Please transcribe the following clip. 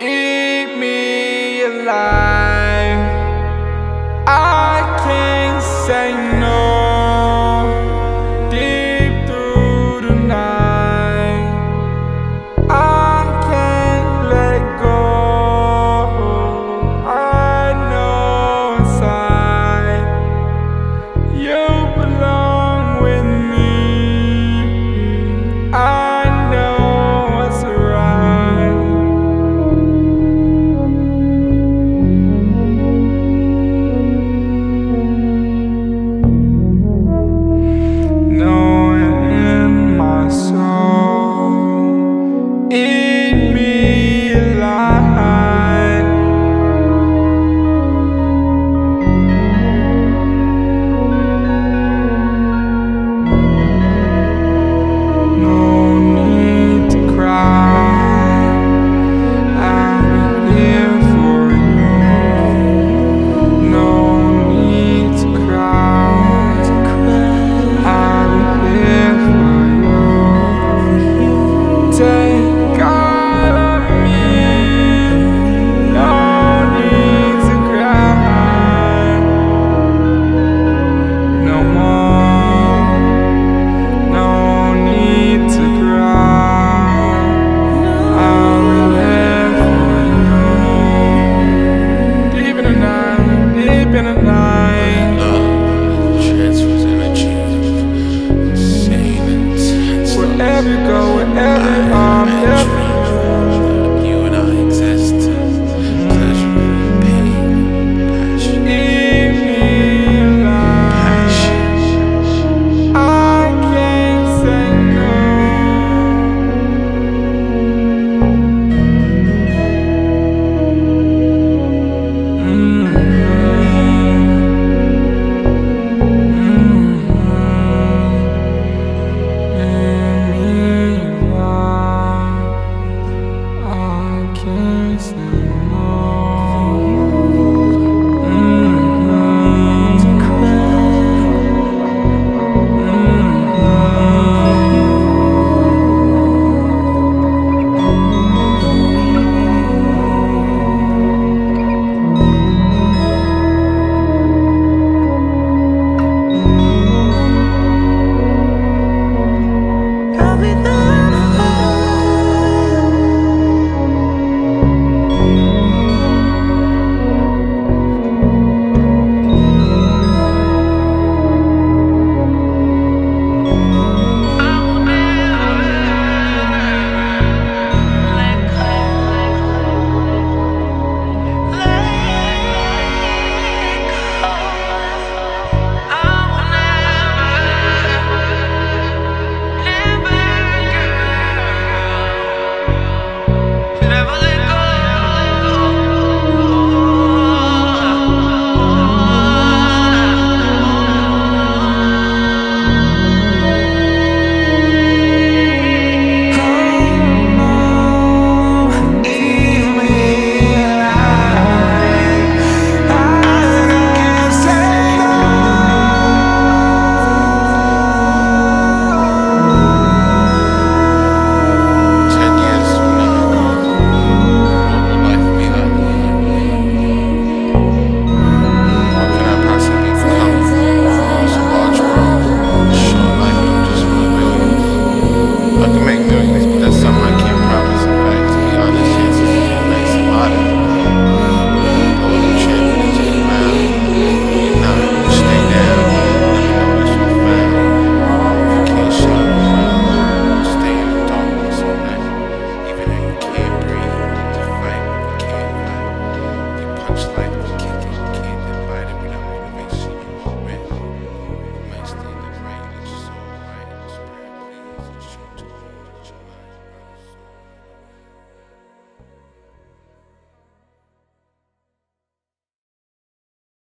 Eat me alive. I can't say no. Deep through the night, I can't let go. I know inside you belong with me. I know. Yes.